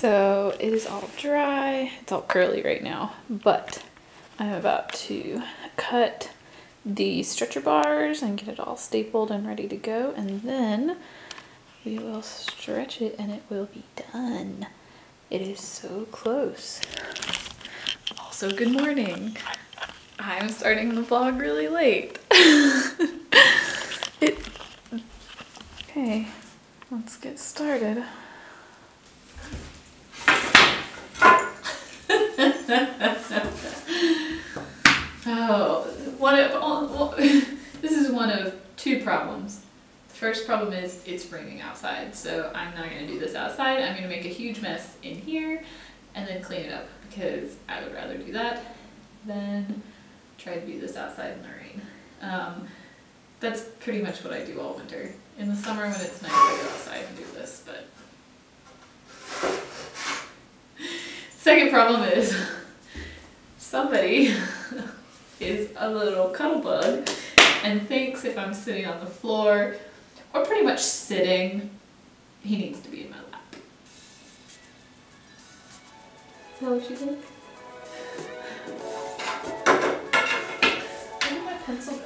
So it is all dry. It's all curly right now, but I'm about to cut the stretcher bars and get it all stapled and ready to go, and then we will stretch it and it will be done. It is so close. Also, good morning. I'm starting the vlog really late. Okay, let's get started. Oh, this is one of two problems. The first problem is it's raining outside, so I'm not going to do this outside. I'm going to make a huge mess in here and then clean it up, because I would rather do that than try to do this outside in the rain. That's pretty much what I do all winter. In the summer when it's nice, I go outside and do this, but... Second problem is somebody is a little cuddle bug and thinks if I'm sitting on the floor, or pretty much sitting, he needs to be in my lap. Is that what you think? Where did my pencil go?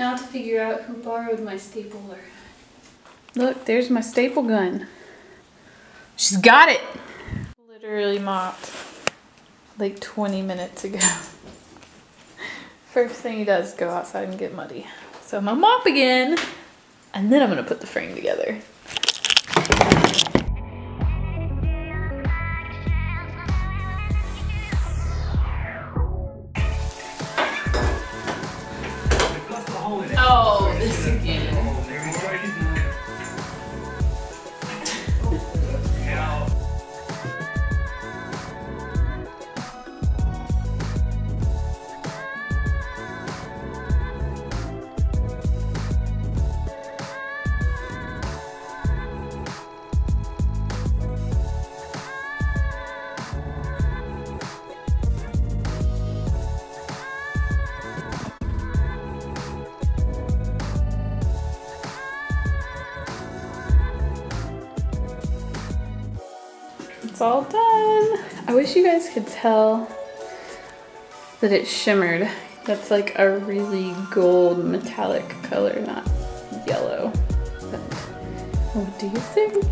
Now to figure out who borrowed my stapler. Look, there's my staple gun. She's got it! Literally mopped like 20 minutes ago. First thing he does is go outside and get muddy. So I'm gonna mop again, and then I'm gonna put the frame together. Oh, this again. It's all done. I wish you guys could tell that it shimmered. That's like a really gold metallic color, not yellow. But what do you think?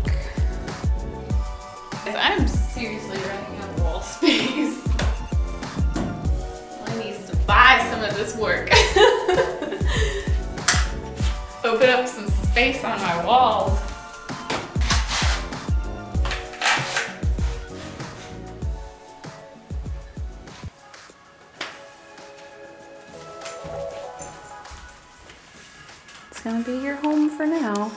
I'm seriously running out of wall space. I need to buy some of this work. Open up some space on my walls. It's gonna be your home for now.